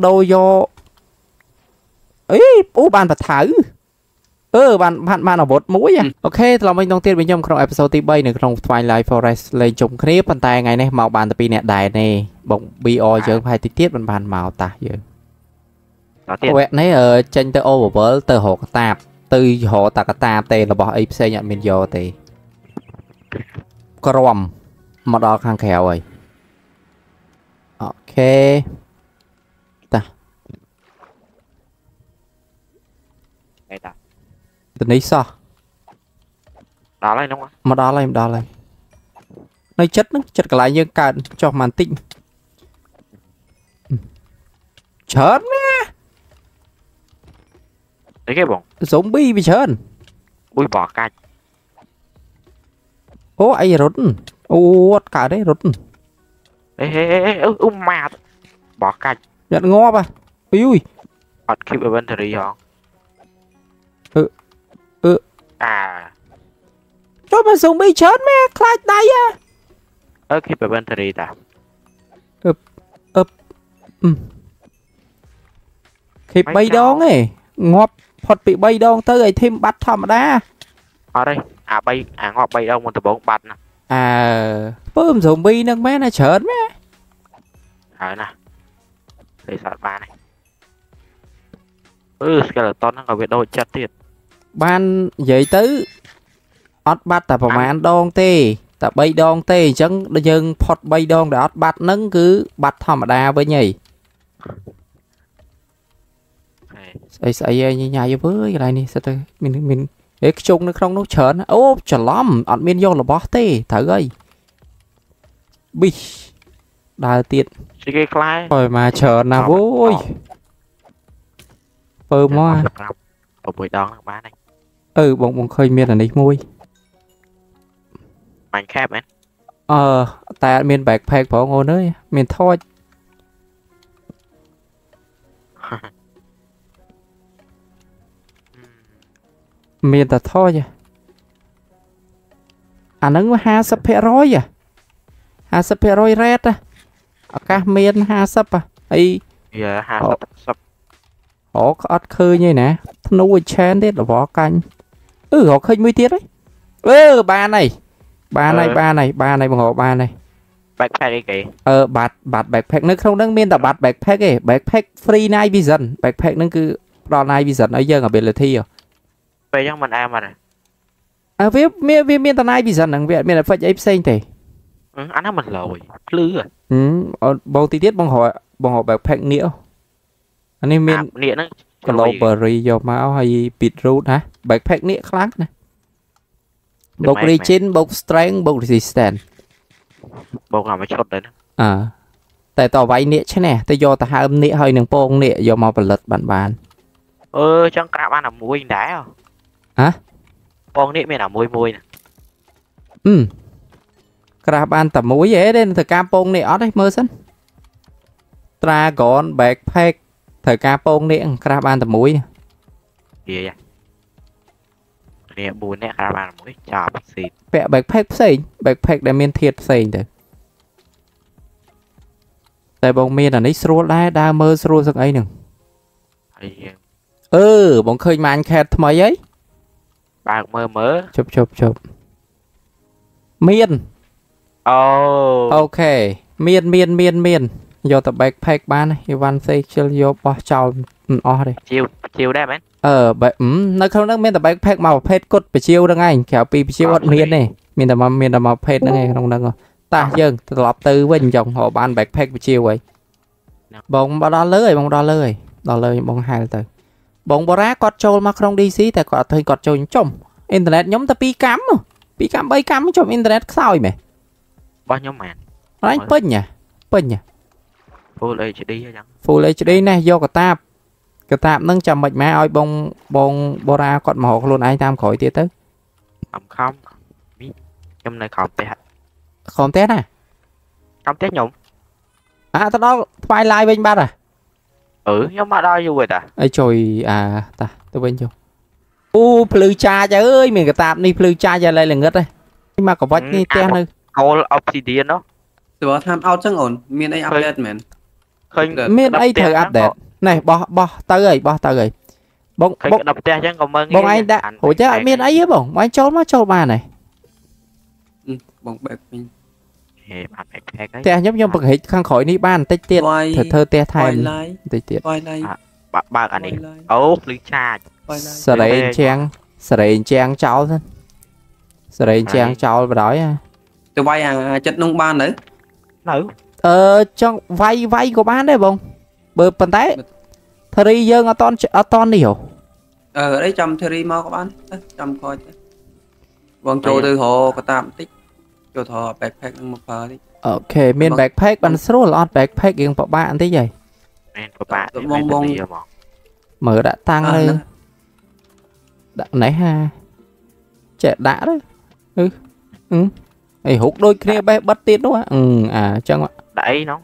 đồ vô ấy ú bàn bật thử bạn ở bột mũi vậy. Ok, là mình đang tiên với nhau trong episode tí bay này trong Twilight Forest lên chung clip bàn tay ngày này màu bàn tập nè đài này bóng bio chứ phải tí tiết bàn bàn màu ta giờ quẹt nấy ở trên tơ ô vỡ tơ hộ tạp từ hộ tạc ta tê là bỏ IPC nhận mình vô thì crom mà đo khang khéo rồi. Ok ta đây ta tình ý sao đó lên đúng không mà đó lên nơi chất cả lại như cả cho màn tinh chết nè đấy cái bọn zombie bị chết ui bỏ cạch ô ai rút ô cả đấy rút mà bỏ cạch nhận ngó ba ui hot keep inventory hả à cho mà zombie chết mẹ click đây á keep inventory ta keep bay đón ấy ngọt phật bị bay đón tới ấy thêm bắt thầm đá ở đây à bay à ngọt bay đón một từ bốn bắt nè à bơm zombie nâng mẹ này chết mẹ rồi nè để sọt ba này skeleton nó còn bị đôi chặt thiệt ban vậy tứ ót bắt ta phải ăn đòn tê ta bay đòn tê chẳng dừng phật bay đòn để ót bắt nâng cứ bắt thầm đá với nhỉ ấy như nhà với cái này nè sao mình để chung nó không nó chớn ô trở lắm ăn miên vô là bó tê thử ơi bi đa tiện rồi mà chớn nào vui phơm quá buổi đón bán này bọn khơi miên là đi mui mảnh khép ấy ta miên bạc phèn bỏ ngồi nơi miên thôi miền ta thôi vậy à nắng ha sập phe rối vậy ha sập phe rối red á các miền ha sập à ấy giờ ha sập họ có ắt khơi như nè nuôi chén đấy là vỏ canh họ khơi mới tiết đấy ba này bằng họ ba này backpack đi kì bạt backpack nó không đang miền ta bạt backpack kì backpack free night vision backpack nó cứ đo night vision ấy giờ ở bên là thi rồi về trong mình ăn mà này à viết tao nay bị dần đằng Việt miền là phải dễ xem thì ăn nó mình lồi lư rồi bao tí tiết bằng họ bạc phèn nghĩa anh em miền nghĩa nó còn lowberry do máu hay bịt rút hả bạc phèn nghĩa khác này bọc đi trên bọc strength bọc resistance bọc nào mà chốt đấy à tại tao vay nghĩa chứ nè tao do tao hai âm nghĩa hơi nâng pong nghĩa do màu bật lật bản chẳng cạp ăn là muối đá hả con nít mày là muối nè cạp ăn tầm muối dễ đấy thời campong nè ở đây mơ sân tra gọn backpack thời campong nè cạp ăn tầm muối gì vậy nè bùi nè cạp ăn muối chả bác sĩ vẽ backpack để miên thiệt xịn được tại bông miên là nít sro đá đa mơ sro sang ấy nè bọn khơi mà anh khẹt thầm ấy bạc mơ mớ chụp miên ok miên do tập backpack ba này Ivan say chill yo bỏ chào đây chiều đẹp ấy nó không đang miên tập backpack màu phết cốt bị chiêu đang anh kéo pi bị chiêu miên này miên là màu phết đang anh không đang rồi ta dừng lọp từ bên dòng họ ban backpack bị chiêu vậy bông bao đó lơi bông hai từ bóng bó ra cọt trâu mà không đi xí tại cọt thôi cọt trâu chồng internet nhóm ta pi cắm bay cắm chồng internet sao mày bao nhóm mày anh pin nhỉ full HD này do cả tạm nâng chầm mệt mẹ ơi bông bó ra cọt màu luôn ai tam khỏi tiệt tới không trong này không tết à không tết nhung à tao đó file live bên ba à nhưng mà đo vô rồi ta ấy trời à ta tôi bên vô u plư cha trời ơi mình cái tạp đi plư cha giờ đây là ngất đây nhưng mà có vách đi te nơi all obsidian đó tôi tham out chẳng ổn miền ấy update mền Miên ấy thử update. Này bó tới rồi. Bọn anh đã hổ chứ miên ấy chứ bọn anh chốt nó cho bà này. Bọn bạc mình Tè nhấp nhâm bậc hết khăn khỏi ní ban tích tiết. Thơ tè thèm tích tiết. Bạc anh ấy ốp lý cha. Sở đấy anh chàng. Sở đấy anh chàng cháu thân. Sở đấy anh chàng cháu bà đói à. Tụi bay à chất nông ban đấy. Nữ trong vay của bán đấy bông bờ bàn tay thầy dương aton hiểu ở đấy trong thầy mau các bạn trong coi vòng trâu từ hồ có tạm tích cho thò backpack một phở đi ok miền backpack bằng số lót backpack riêng của bạn thế vậy bông bông mở đã tăng lên đã nãy ha trẻ đã đấy ừ hút đôi kia bé bắt tiết đúng không à chẳng ạ đấy nó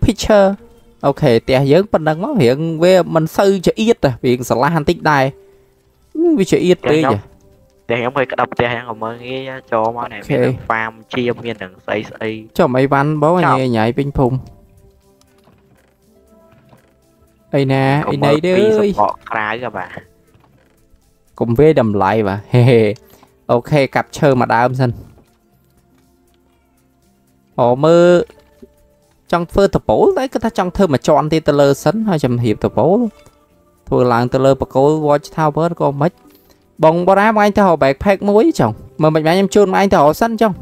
picture ok tè dưỡng bình đẳng máu hiện về mình sư cho ít à viện sờ la hành tích đài vì cho ít đi vậy để ông ơi đọc tè ông ơi cho máu này farm chia miên đằng xây xây cho mấy văn bố anh nhảy ping pong đây nè anh này đấy các bạn cùng về đầm lại và ok cặp chơi mà đa âm sinh họ mơ trong phơi tập bố đấy cứ ta trong thơ mà chọn thì tơ lơ sấn hay chầm hiệp tập bố thôi làng tơ lơ bạc cố watch thao bớt con mấy bông bó đá mà anh thao họ bạc phách muối chồng mà mình bán em chôn mà anh thao họ sân chồng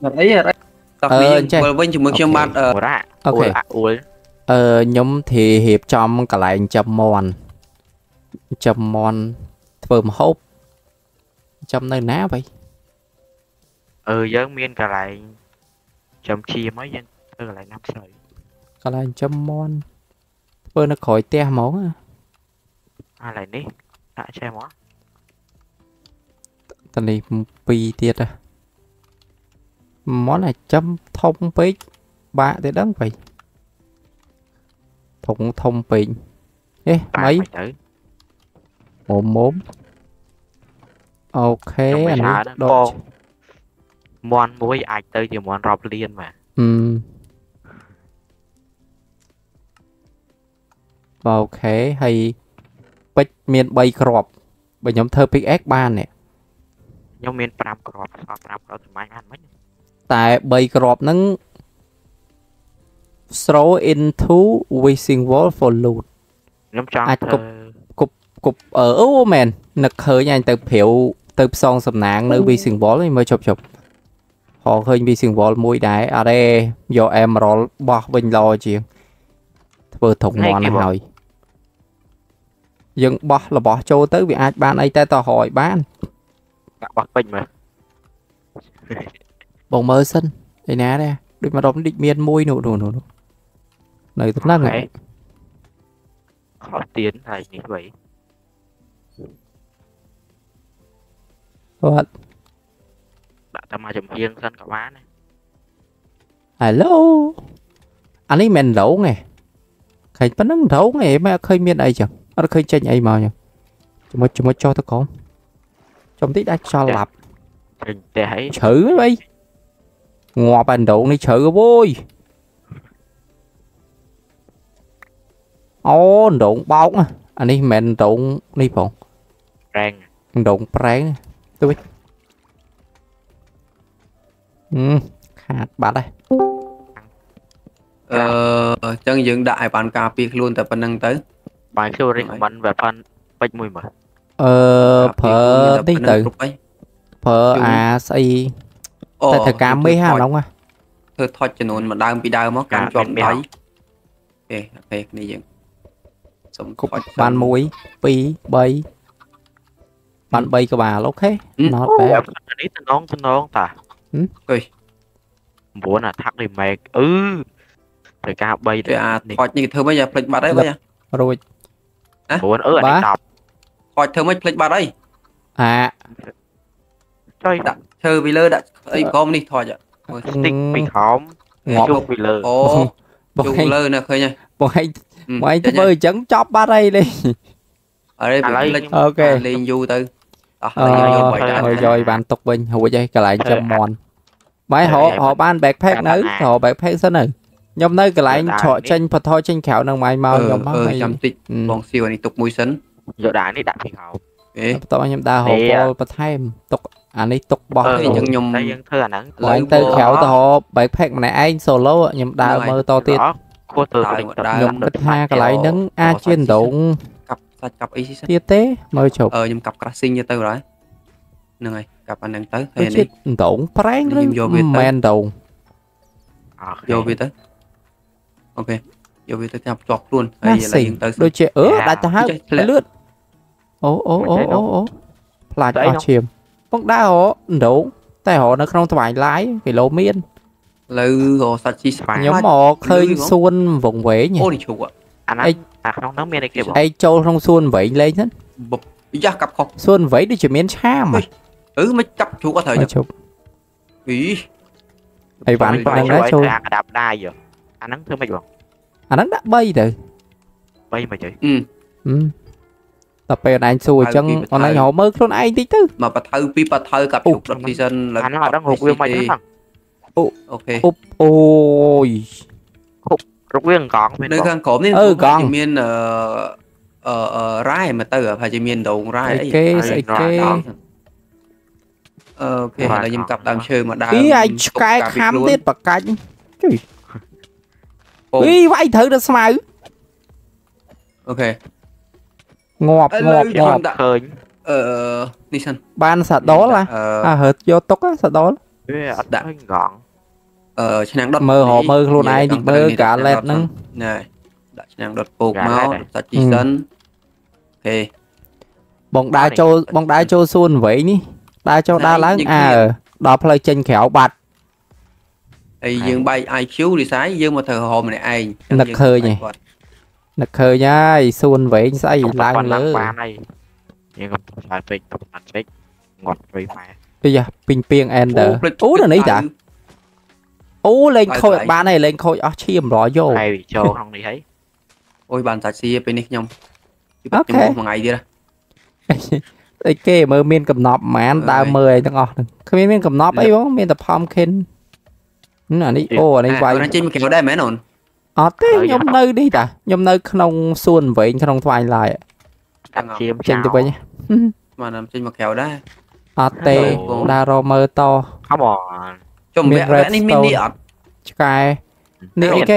đấy đấy vinh chúng mình chăm bát ok nhóm thì hiệp trong cả lại chầm mòn thơm hốp chầm nơi ná vậy giống miên cả lại chấm chi mấy dân tôi lại nắp sợi còn là chấm mon tôi nó khỏi te món à lại đi đã che món tần này pi tiệt à món là chấm thông pin ba thế đắng vậy thông pin ê mấy mồm ok anh đồ món muối ai tới thì món rau liên mà ok hay bịch miền bay crop bởi nhóm thơ px ba nè nhóm miền pram crop thì máy ăn mấy tại bay crop nắng throw into wishing wall for loot nhóm trang thơ cục ở ưu mền nực hơi nhanh từ phiếu từ son sầm nạng nơi wishing wall thì mới chụp họ hơi bị sừng bò mũi đáy ở đây do em rồi bỏ bình lo chuyện vừa thủng ngon hỏi dừng bỏ là bỏ trâu tới bị ai ban ấy ta tò hỏi bán mình mà bông mơ xanh đây ná đây đừng mà đóng định miên môi nụ này tốt lắm này khó tiến này như vậy rồi tao mà chụp riêng sân cả bán này. Hello, anh ấy men lẩu nghe, khởi bắt nắng lẩu nghe mà khơi miên ấy chẳng, nó khơi tranh ấy mà nhở, chúng mới cho tao con, trong tí đã cho lập, chữ vậy, ngò bàn đậu này chữ vui, ô đụng bóng à, anh ấy men đụng đi phòng, rèn, đụng rèn, tôi biết. Hạt bát đây chân dựng đại bạn cà phê luôn tại phần năng tới bạn kêu riêng mình về phần bách mùi mà phở tí tự phở à xây tại thời cam mấy ha nóng à thôi thoát cho nôn mà đang bị đau mất cảm trọng đấy ok này dựng sống cục bạn muối pi bay bạn bay của bà lúc hết nó bé nón ta muốn là thắc đi mẹ thời ca bay đấy à coi như thưa bây giờ plek bát đấy bây giờ rồi muốn anh đọc coi thưa mấy plek bát đấy à chơi đặt chơi vì lơ đặt ấy con đi thôi vậy tinh mình khóm chung vì lơ chung lơ nè khơi nha bọn anh chơi chấn chóp bát đây đi ở đây ok liền du từ rồi bàn tục bình hồi dây cả lại châm mòn mấy họ ban backpack nữa họ backpack sân này nhóm nơi cái lại trọ tranh Phật thôi tranh khéo nàng mai mau nhóm bác này chăm tịnh bóng siêu này tục mùi sấn rồi đá này đặt thì hào tao nhóm ta hộp Phật thêm tục anh ấy tục bóng thì những nhóm lại tên khéo tao hộp bảy phép này anh solo nhóm đào mơ to tiệt nhóm Phật tha cái lại đứng a chuyên động tiết tế mơ chụp nhóm cặp crashing như tao rồi nương ơi cặp anh đang tới hay này động prank rồi men đầu vô về tới ok vô về tới chọc chọc luôn hay là hiện tới đôi trẻ ớ đã ta hát lướt ố là cho chìm bóng đá họ đủ tại họ nó không thoải lái cái lô miên lư họ sạch chi sạch nhóm họ khơi xuân vùng vế nhỉ ai châu trong xuân vẩy lên hết cặp không xuân vẩy đi chỉ miên xa mà mới cặp chú có thời chụp ý thầy bạn đang nói chơi đạp đai rồi anh nắng thương mấy bọn anh nắng đã bay rồi bay mà chị tập về anh xui chân còn anh họ mơ con ai tí chứ mà bà thơ pi bà thơ cặp chụp đất season là anh họ đang hụt viên mày thằng ok ôi rút viên còn nơi khang cổm nên còn miên rái mà tao phải chỉ miên đầu rái ấy ok là nhầm cặp đang chơi mà đang ý ai cái khám tiết bạc cánh ý vậy thử được sao ok ngọt ngọt ngọt Nissan ban sạch đó là hệt vô tóc á sạch đó đã gọn mơ họ mơ luôn ai đi mơ cả lẹt nâng này đã năng đột bột máu sạch chỉ sân ok bọn đá cho xuân vậy ní ta cho đa lớn à đó play trên khéo bạch thì dương bay ai chiếu đi sái dương mà thờ hồ này ai nực khơi nha xuân vậy sai lại nữa ngọt bây giờ pin piêng ender ú là nấy đã ú lên khôi ba này lên khôi ó chìm rõ vô này cho không đi thấy ôi bàn tạt xì bên đi nhông ok một ngày đi raไอ้เกมเมียนกับนอบแมนตาเมย์ต้องออกคือเมียนกับนอบไอ้บ้องเมียนแต่พร้อมเข็นนี่อันนี้โอ้อันนี้ไวนั่นจิ้มกินได้ไหมหนุนอ๋อเต้ยมเนยดิจ้ะยมเนยขนมส่วนเวงขนมทวายลายจิ้มตัวไปเนี่ยมันจิ้มมาแขวได้อ๋อเต้ดารอเมอร์โตเขาบอกจุ่มเมียนเรสโตสกายนี่โอเค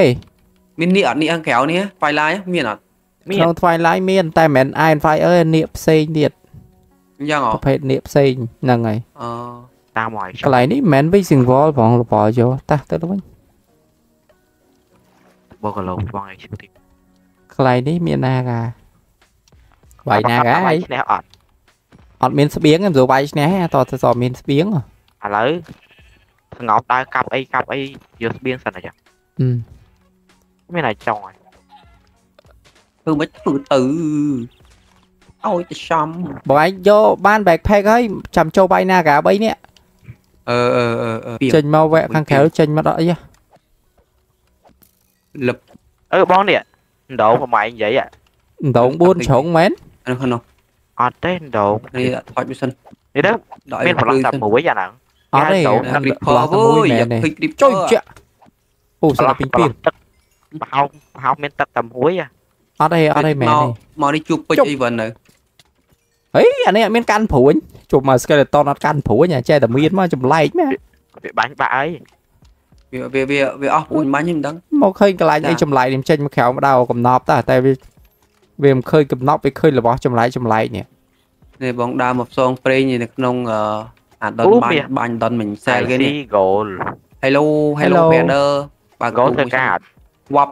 มินนี่อัดนี่อังแขวนี่ไฟลายเมียนอัดขนมทวายลายเมียนแต่เหม็นไอไฟเอ้ยเนียบเซียเดียดประเภทเนียบเซนนั่งไงอะไรนี่แมนวิ่งสิงวอลของเราปล่อยโย่ตาเติร์ดวิ่งบอกเราว่างไงชิบติอะไรนี่เมียนากาใบนากาไอ้อดเมียนสเปียงกันอยู่ใบแหน่ต่อต่อเมียนสเปียงอะไรงอตายกับไอ้ยูสเปียงสันอะไรจ้ะไม่ไหนจอยไม่ฝืนตื่นôi chăm bọn anh vô ban bạc phê ấy chăm châu bay na cả bấy nè trình mau vẽ khăn khéo trình mà đợi lập bón nè đậu mà mày vậy à đậu buôn sống mến anh không à tên đậu đi thoại bưu sinh đi đó bên một lần tập một với già nặng ở đây làm việc khó vui việc chơi chuyện ủa sao pin pin học nên tập tầm hối à ở đây mẹ này mà đi chụp với event này ấy anh em miếng can phủ anh chụp mà skeleton nó can phủ nhà che tầm miếng mà chụp like mẹ bánh bạ ấy về off buồn bánh nhưng đắng một khơi cái lại chụp lại điểm trên một khéo mà đào cầm nọp ta tại vì về một khơi cầm nọp với khơi là bỏ chụp lại nhỉ này bóng đá một song play như được nông bàn đòn mình sai cái này hello hello banner và có thời gian wap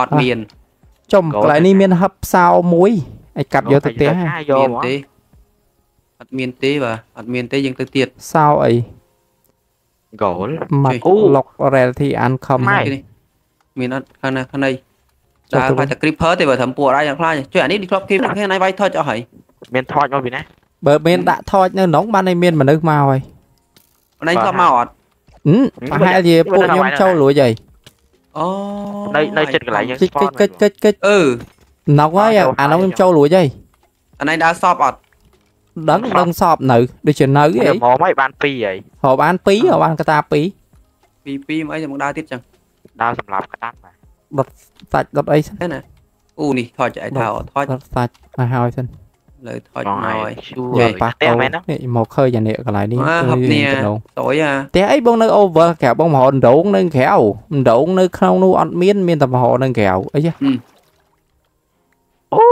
out miền chồng lại ni miên hấp sao muối ai cặp vô thực tế ha miên tế và miên tế dân tự tiệt sao ấy gỗ mặt lọc rèn thì ăn không này miên ăn khăn này ta phải tập clip hết thì phải thẩm bùa ra chẳng phải chuyện này đi club clip cái này vay thôi cho hỏi miên thôi cho vì này bởi miên đã thôi nhưng nóng ban này miên mà nước màu rồi này sao màu hai gì bùa nhông châu lúa gì đây đây trên cái lại cái nó quá vậy à nó không trâu lụi dây anh ấy đã shop ọt đấng đông shop nữ đi chuyển nữ vậy họ mấy ban pi vậy họ ban pi ta pi mấy giờ cũng đa tiếp chẳng ดาวสำหรับกระตั้นมาบับฟัดบับไอซ์นั่นน่ะอู้นี่ทอดใจเท้าทอดฟัดมาหาไอซ์เลยทอดน้อยช่วยปากเอาเนี่ยหมกเคยอย่างเนี้ยก็หลายนี่เนี่ยต่อยอะแต่ไอ้บ้องนึกเอาว่าแขวบ้องหอโด่งนึกแขวโด่งนึกเข้านู่นมีนมีนแต่หอนึกแขวไอ้เจ้าโอ้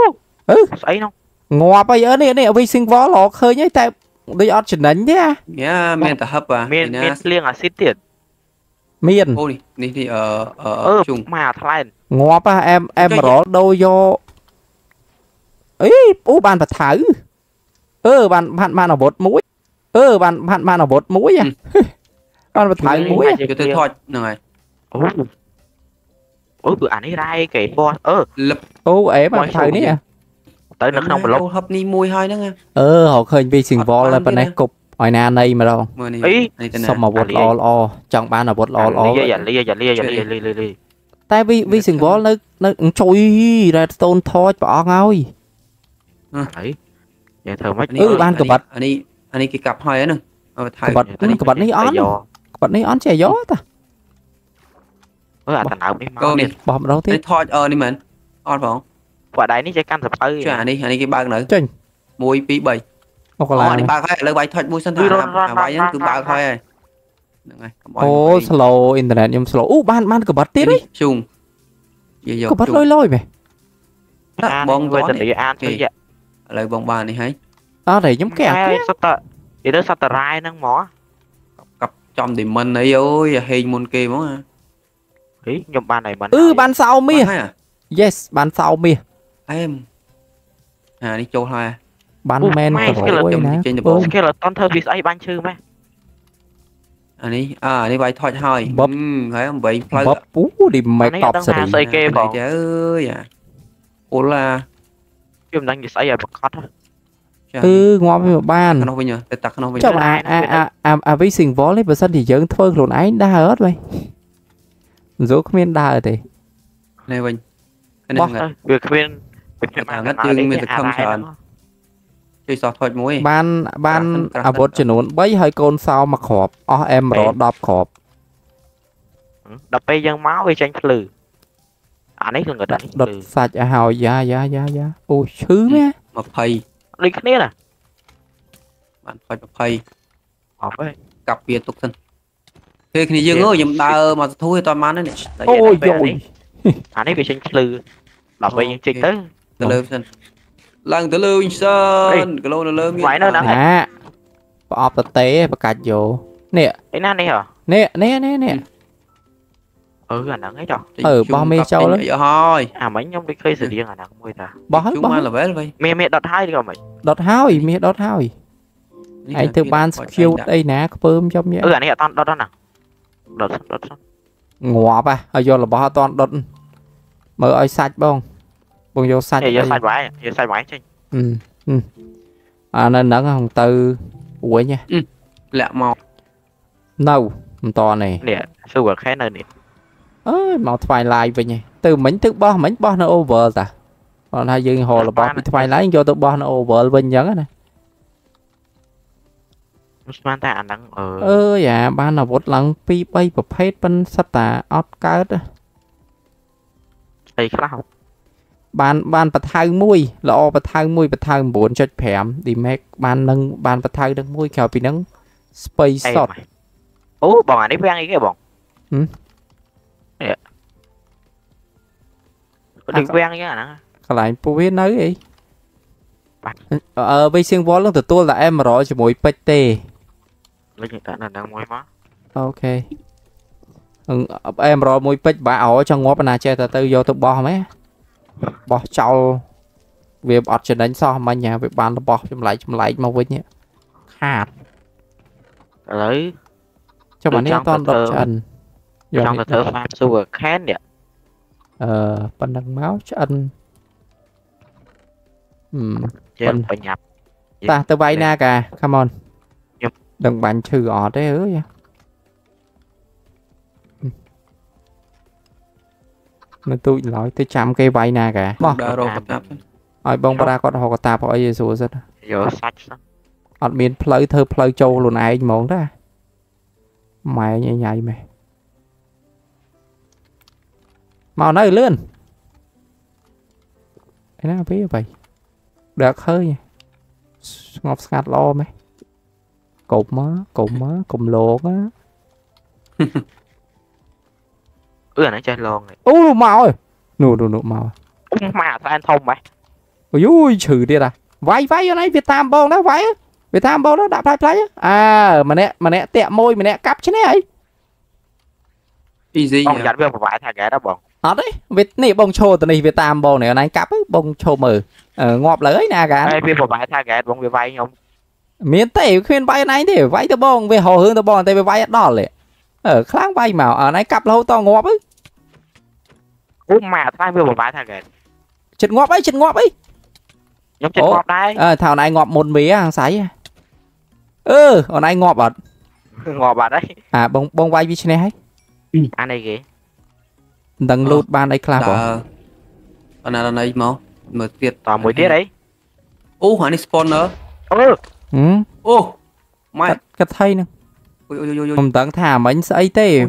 ใส่น้องงัวไปเยอะเนี่ยเนี่ยวิสิงวอลล์เคยเนี่ยแต่ด้วยออดฉนั้นเนี่ยเนี่ยมีนแต่ฮับว่ะมีนเลี้ยงอะซิตี้มีนโอ้ยนี่ที่จุ่มมาทลายงัวไปemร้อนโดโยเอ้ยอู้บานผัดถ่ายบานบานเอาบดมุ้ยบานบานเอาบดมุ้ยอ่ะบานผัดถ่ายมุ้ยจะทอดหน่อยbữa ăn ấy ra cái bo lập mà thời nấy à tới nó không mà lóc hấp ni mùi hơi nữa nghe họ khơi bị sình bo là bên này cục hỏi na này mà đâu xong mà bột lo lo chẳng ban là bột lo lo tại vì sình bo nó trôi ra tôn thôi bỏ ngay ban cặp bật anh ấy cái cặp hơi nữa cặp bật này ăn chè gió ta câu này bỏ đâu thế thôi đi mình on phải không quả đáy này chơi cam sập ơi chơi đi anh cái ba nữa chơi mùi pí bảy đi ba thôi lấy bài thôi mùi sân thảm bài cứ ba thôi slow internet nhưng slow ban ban cứ bật tít đấy chung cứ bật lôi mày bong gói lấy bong bàn này hay đó để giống kẹt đi tới satellite nâng mỏ cặp trong thì mình ấy ơi hình môn kia mỏ nhóm ban này mình ban sau mi yes ban sau mi em đi châu hoa ban men cái là con thơ vì ai ban chư mẹ anh ấy đi bài thoại thôi bóp thấy không vậy bóp bú đi mày tọt sợi dây kê bỏ trời à ủa là kiếm đánh gì sai à bật cắt ngoan với ban chắc là với sừng vó lấy bờ sân thì dường thôi lộn ấy đã hết vậy dấu comment đa rồi thì này mình việc khuyên ngất dương mình không sờn chơi sọt thoại mũi ban ban à bớt chuyển nón bấy hơi côn sao mà khọp em rõ đập khọp đập bây giờ máu với tranh lử anh ấy thường ở đây đập sạch à hào dạ ôi sướng nhá mà thầy đi cái này là bạn phải thầy học đấy cặp biệt tục thânคือคือยังงี้ยังตามาทุยตอนมันนั่นเนี่ยโอ้ยอันนี้เป็นชั้นลือหลับไปยังจริงตึ้งตะลือสันลังตะลือสันกะโลตะลือไหวเนอะนะปอบตะเตะประกาศอยู่เนี่ยไอ้นั่นนี่เหรอเนี่ยเนี่ยอันนั้นไงจ๊อกบอมเมย์เจ้าเลยthôi mấy nhóm đi khơi xử riêng à nào cũng mười ta chúng ta là bé rồi mẹ đọt hai đi rồi mày đọt hai mẹ đọt hai anh từ ban skill đây nè có bơm trong nhé anh này tao đọt đó nè ngọt à, ở vô là bỏ toàn đốt mở ơi sạch bông, bông vô sạch, vô sạch máy trên, nên nắng hồng từ quế nha, lẹ màu, nâu, to này, nè, sưu vật khé nên nè, màu Twilight vậy nha, từ mảnh bó nó over ta, còn hai dương hồ là bó Twilight vô từ bó nó over bên nhớ này. อย่าบ้านเราบดหลังปีไปประเภทเป็นสตาร์ออฟการ์ดไอ้ข้าวบ้านประทางมวยเราประทางมวยประทางบนจัดแผนดีแม็กบ้านประทางดังมวยแขวปีนังสเปซสอดโอ้บอกอันนี้เพื่อนอีกไงบอกดึงเพื่อนเงี้ยนะอะไรปูเวนอะไรbây xiên vó lưng từ tôi là em rõ cho mỗi PT ok em rõ mỗi PT bà ở trong ngõ bên này chơi từ từ vô tôi bỏ mấy bỏ trâu về bỏ cho đánh so mà nhà về bàn bỏ chấm lại mà với nhé hạt lấy cho bạn ấy toàn độc trần trong từ từ pha sugar can nhỉ bạn đang máu trần ta tôi bay na cả come on đừng bạn trừ ọ đấy ơi mà tôi nói tôi chạm cây bay na cả rồi bông ra con họ có tạp họ gì rồi rất ọt miền plei thơ plei châu luôn ai món đó mày nhảy mày màu nó lên nó biết vậy được hơi ngọc sạt lo mày cụm lột á ưa nó chơi lon này u màu ơi nụ màu mà tao ăn thông mày ui chửi đi à váy ở đây Việt Nam bông đó váy Việt Nam bông đó đã play à mà nè tẹo môi mà nè cắp chứ này ấy easy bông dán về một vài thằng cái đó bông ở đấy Việt này bông show từ này Việt Nam bông này ở đây cắp bông show mờ ngọp lưỡi nè cả về một vài thằng cái bông về vay không miễn tệ khuyên vay này thì vay từ bông về hồ hương từ bông tây về vay đỏ lệ ở kháng vay màu ở đây cặp lâu to ngọp ấy mà thay về một vài thằng cái chật ngọp ấy nhóm chật ngọp đây thảo này ngọp một mía hàng sấy còn anh ngọp ở đấy à bông vai viết này hết anh này kì đằng lụt ban đây clap anh này này máu mở tiệt tỏ mối tiết đấy hoàn spawn nữa mày cắt thay nè không tưởng thả mấy sấy tê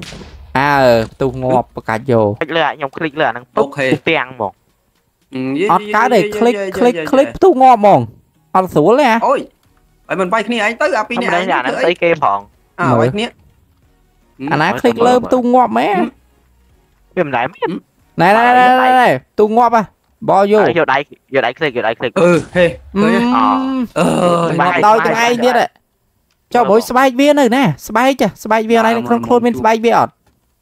à tụ ngọp cả vô nhóm click lửa đang tốt tiền bỏ ở cái này click tu ngọt mong ăn xuống nè ôi mình bay kia anh tới gặp đi này anh tới game hòn à vậy nhé anh ấy click lên tu ngọt mẹ em lại này tu ngọt à bao vô giờ đấy click đôi từ ai biết đấy cho bối spy viên này nè spy chưa spy viên này không khôn bên spy viên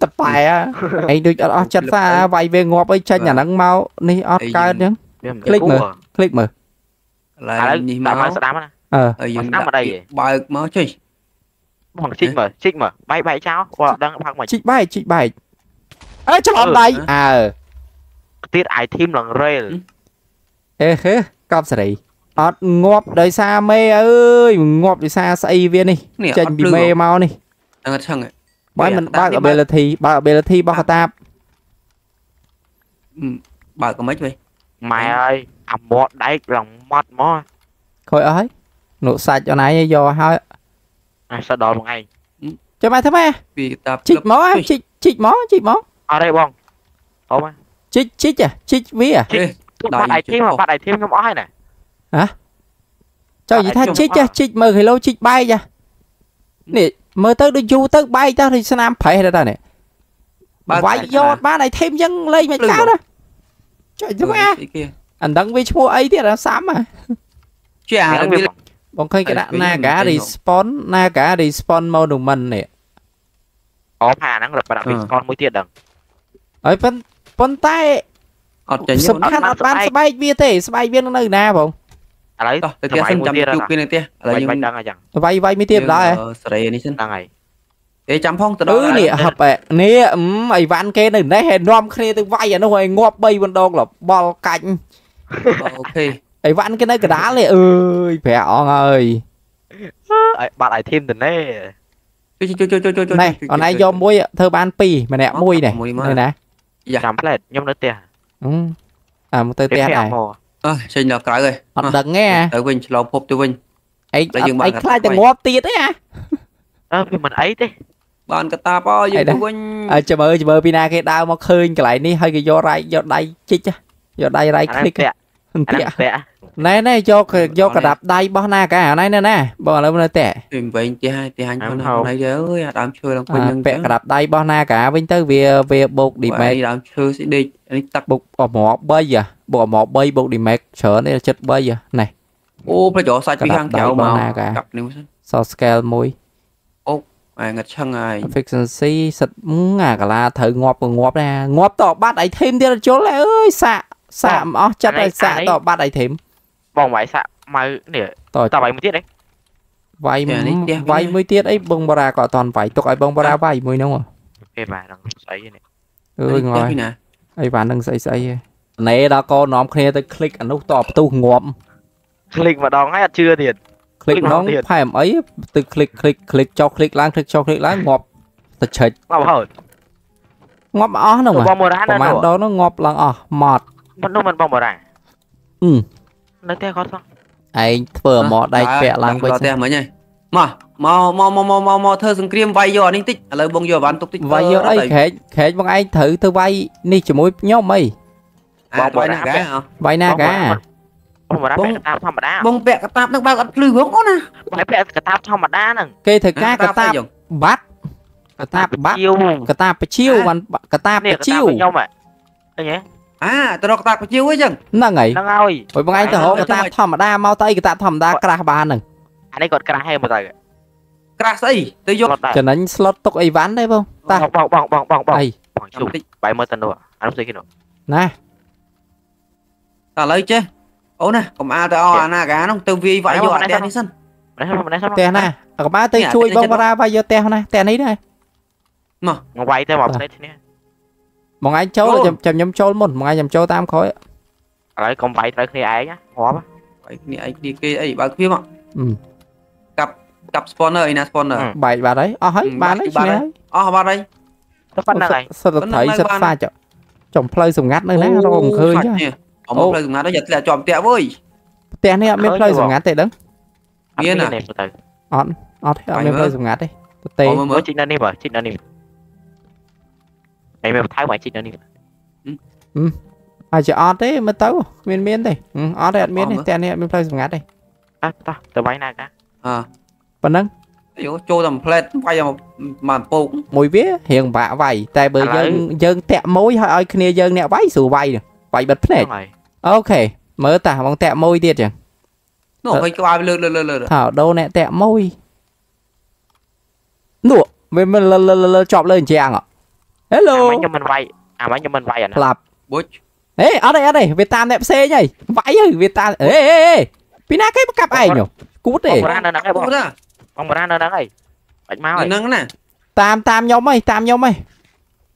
tập bài á anh được ở chặt ra vay về ngọp ấy tranh nhà nắng mau ní ở cái nhá click mở là gì mà ở đây bài máu chơi bằng chích mở bay cháu đang phăng mà chích bài ấy cho bọn bay à tiết ai thêm lần rel hế cặp sợi ngọp đời xa mê ơi ngọp đời xa xây viên đi tranh bị mê mau này bói mình bói ability bói tap bói có mấy vậy mày ơi ẩm bọt đấy lòng mót mó khôi ơi nụ sạch cho này vô hơi à sao đòi một ngày cho mày thế mày chích mó ở đây bông không á chích ví à phát đại thêm không ói này hả cho gì thanh chích mờ thì lâu chích bay ra nè mơ tới đi du tới bay tao thì nam phải ra ta nè vãi do ba này thêm dân lên mày cá đó trời chúng anh đăng với mua ấy thì là sám mà chuyện còn khi cái đạn na cả respawn mau đồng mình nè ó hà đang lập và đạn respawn mới tiền đằng ấy pon tay súng khăn ở ban spy viên thế spy viên nó nơi nào không lấy to từ kia sân chấm chụp kia này kia lấy những vay mấy tiền đó ấy này sân đang này để chấm phong từ đó nè hợp ạ nè ấy ván kia này đấy hèn nom kia từ vay à nó hồi ngọp bay bên đòn là bò cạnh ok ấy ván kia này cái đá này ơi phải ông ơi bạn lại thêm từ đấy chơi này còn ai do mui thơ ban pì mà nè mui này nè chấm lại nhom nó tiền à một tay tiền này xin lỗi cái rồi anh đừng nghe tự Vinh lộn phục tự Vinh ấy khai từ ngóp tiệt đấy à mình ấy đi bạn cái ta bao giờ Vinh à chờ mơ pina cái đau mà khơi cái lại ní hơi cái do đây chích chứ do đây click này do cái đập đây bao na cả này nè bao lâu mới tẻ tìm Vinh thì hai con này giới đám chơi làm Vinh vẽ cái đập đây bao na cả Vinh tới về buộc đi mày đám chơi sẽ đi tắt buộc ở một bây giờ bộ một bay bộ đi mẹ trở nên chết bây giờ này ô phải chỗ sai cái hàng kéo màu cặp nếu so scale mũi ô à ngặt chăng này efficiency sạch muốn à cả là thử ngọp nè ngọp tỏ bát ấy thêm đi là chỗ này ơi xạ ó chặt này xạ tỏ bát ấy thêm bong vải xạ mày nè tỏ vải mới tiết đấy vải mới tiết ấy bông bò ra có toàn vải tụi ai bông bò ra vải mới đúng không cái bài đang xoáy này ơi ngồi ai bạn đang say say này đã có nón kia tới click anh lúc tọp tu ngộm click mà đòn hay chưa thiệt click nón phải em ấy từ click click click cho click lái ngộp từ chết ngộp hở ngộp ó đâu mà còn đó nó ngộp là ó mọt mình đâu mình bong bò này ừ lấy theo con xong anh vừa mọt đây kẹt lăng với theo mới nhỉ mà mò thơ sừng kìm vay vô anh tích lời bông vô bán tục tích vay vô đấy khét khét bằng anh thử thơ vay ni chỉ mối nhau mày vay na cá hả vay na cá bông bẹt cá táp nó bao gặt lưới hướng đó nè bông bẹt cá táp xong mà đá nè kê thử cá cá táp bắt cá táp chiêu bàn cá táp chiêu nhau mày cái nhé à tao đọc cá táp chiêu ấy chừng là ngày đang ngồi với bằng anh thử hổ cá táp thầm mà đá mau tay cá táp thầm đá cá ba nè anh ấy còn cá hay một rồi crash ấy tôi vô cho nên slot tốc ấy ván đấy không ta bong ấy chụp bài mới tần đồ anh không nữa nè ta lấy chứ ố nè còn a tao à na cá không tao vi vậy vô đen đi sân đen nè còn ba tây chui bông ra bây giờ teo nè teo ấy đây mà ngồi quay tao bọc đấy thế nè một ai chấu là chầm nhầm chấu một ai chầm chấu tam khối đấy còn vậy tới khi ấy nhá hóa quá này đi kia ấy bao nhiêu mà cặp spawner ấy nè spawner bảy bà đấy à hết bà đấy à bà đây phân này sao được thấy rất xa chợ chồng play dùng ngắt nơi nè nó còn khơi chứ ông play dùng ngắt nó giật là chòm tẹo với tẹo này mới play dùng ngắt tẹo đứng miên à on on thế mới play dùng ngắt đi tẹo mới chín anh đi vợ chín anh đi này mới thái ngoại chín anh đi à chỉ on thế mới tới miên đây on đây miên này tẹo này mới play dùng ngắt đây à ta tớ bay này cả à phần nâng cho làm plate quay vào màn bột mùi vía hiền bạ vậy tại bởi dân dân tẹo mối hơi kia dân nẹo váy sù bay vậy bật thế này ok mở tả bằng tẹo môi tiệt chẳng nó phải qua thảo đâu nè tẹo môi nụ mình chọc lên chàng ạ hello máy cho mình vay à lạp ấy ở đây Việt Nam đẹp xe nhỉ vãi ơi Việt Nam ê pina cái cặp ảnh nhỉ cút để ông ra nó đang ấy bạch máu ấy nâng nè tam nhóm mày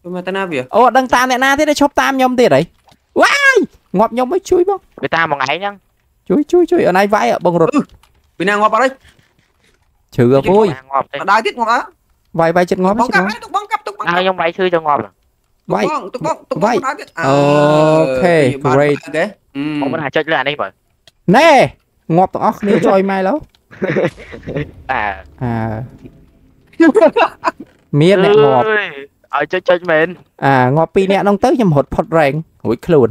mà ta na việc ô đăng tam này na thế này chop tam nhóm tiền đấy wow ngọp nhóm mới chui bông người ta một ngày nhăng chui ở này vãi ở bông rột bên nào ngọp vào đây trừ vui đại tiết ngọp á vài chân ngọp ai trong vài chơi cho ngọp vãi vãi ok great ông muốn hại chơi là đây vậy nè ngọp tao nếu chơi mai lâu à à miên này ngọt ở chơi mình à ngọt pi nè nông tới nhầm hột phật rèn hủi khluồn